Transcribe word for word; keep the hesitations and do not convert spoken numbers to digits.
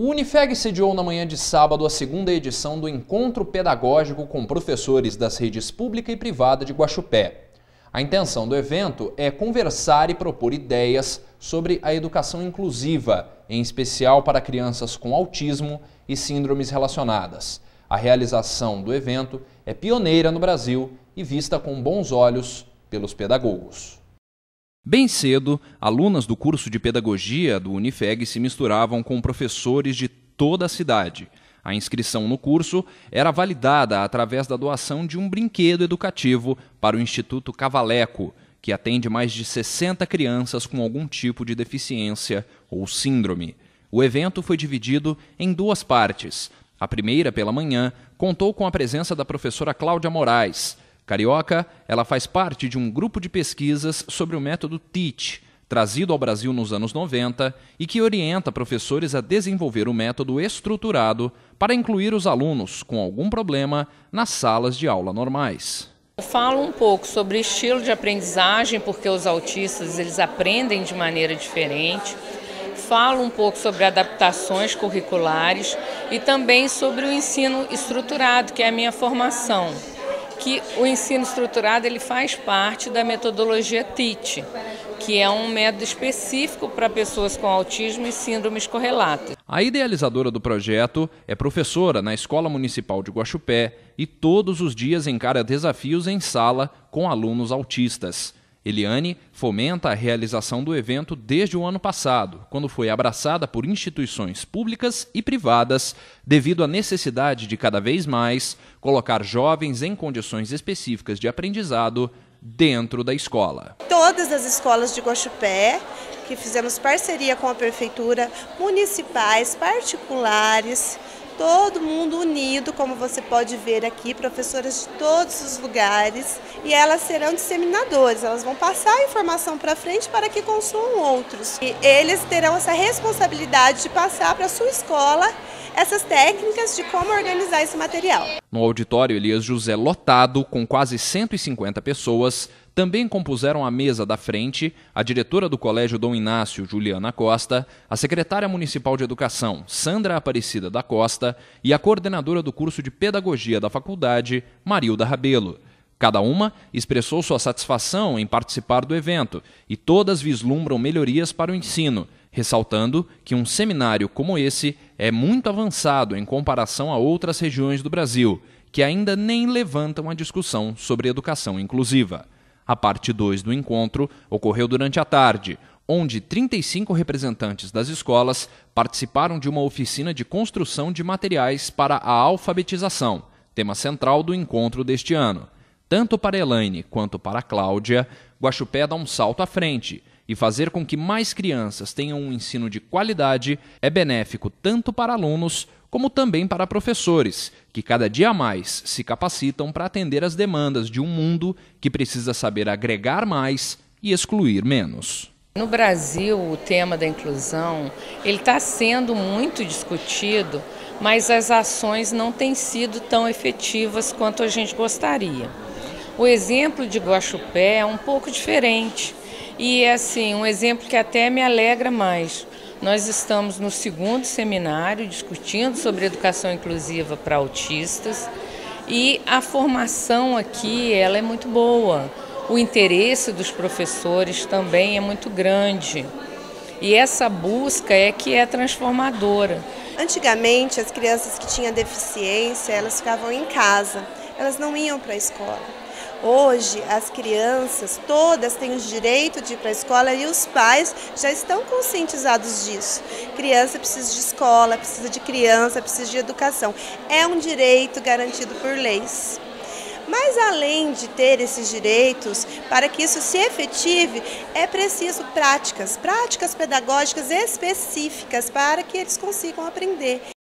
O Unifeg sediou na manhã de sábado a segunda edição do Encontro Pedagógico com Professores das Redes Pública e Privada de Guaxupé. A intenção do evento é conversar e propor ideias sobre a educação inclusiva, em especial para crianças com autismo e síndromes relacionadas. A realização do evento é pioneira no Brasil e vista com bons olhos pelos pedagogos. Bem cedo, alunas do curso de pedagogia do Unifeg se misturavam com professores de toda a cidade. A inscrição no curso era validada através da doação de um brinquedo educativo para o Instituto Cavaleco, que atende mais de sessenta crianças com algum tipo de deficiência ou síndrome. O evento foi dividido em duas partes. A primeira, pela manhã, contou com a presença da professora Cláudia Moraes. Carioca, ela faz parte de um grupo de pesquisas sobre o método T I T, trazido ao Brasil nos anos noventa e que orienta professores a desenvolver o método estruturado para incluir os alunos com algum problema nas salas de aula normais. Eu falo um pouco sobre estilo de aprendizagem, porque os autistas eles aprendem de maneira diferente. Falo um pouco sobre adaptações curriculares e também sobre o ensino estruturado, que é a minha formação. Que o ensino estruturado ele faz parte da metodologia T I T, que é um método específico para pessoas com autismo e síndromes correlatas. A idealizadora do projeto é professora na Escola Municipal de Guaxupé e todos os dias encara desafios em sala com alunos autistas. Eliane fomenta a realização do evento desde o ano passado, quando foi abraçada por instituições públicas e privadas, devido à necessidade de cada vez mais colocar jovens em condições específicas de aprendizado dentro da escola. Todas as escolas de Guaxupé, que fizemos parceria com a prefeitura, municipais, particulares, todo mundo unido, como você pode ver aqui, professoras de todos os lugares, e elas serão disseminadoras, elas vão passar a informação para frente para que consumam outros. E eles terão essa responsabilidade de passar para a sua escola essas técnicas de como organizar esse material. No auditório Elias José, lotado, com quase cento e cinquenta pessoas, também compuseram a mesa da frente a diretora do Colégio Dom Inácio, Juliana Costa, a secretária municipal de Educação, Sandra Aparecida da Costa, e a coordenadora do curso de Pedagogia da faculdade, Marilda Rabelo. Cada uma expressou sua satisfação em participar do evento e todas vislumbram melhorias para o ensino, ressaltando que um seminário como esse é muito avançado em comparação a outras regiões do Brasil, que ainda nem levantam a discussão sobre educação inclusiva. A parte dois do encontro ocorreu durante a tarde, onde trinta e cinco representantes das escolas participaram de uma oficina de construção de materiais para a alfabetização, tema central do encontro deste ano. Tanto para Elaine quanto para Cláudia, Guaxupé dá um salto à frente e fazer com que mais crianças tenham um ensino de qualidade é benéfico tanto para alunos como também para professores, que cada dia mais se capacitam para atender às demandas de um mundo que precisa saber agregar mais e excluir menos. No Brasil, o tema da inclusão ele está sendo muito discutido, mas as ações não têm sido tão efetivas quanto a gente gostaria. O exemplo de Guaxupé é um pouco diferente e é assim, um exemplo que até me alegra mais. Nós estamos no segundo seminário discutindo sobre educação inclusiva para autistas e a formação aqui ela é muito boa. O interesse dos professores também é muito grande e essa busca é que é transformadora. Antigamente as crianças que tinham deficiência elas ficavam em casa, elas não iam para a escola. Hoje, as crianças todas têm o direito de ir para a escola e os pais já estão conscientizados disso. Criança precisa de escola, precisa de criança, precisa de educação. É um direito garantido por leis. Mas além de ter esses direitos, para que isso se efetive, é preciso práticas, práticas pedagógicas específicas para que eles consigam aprender.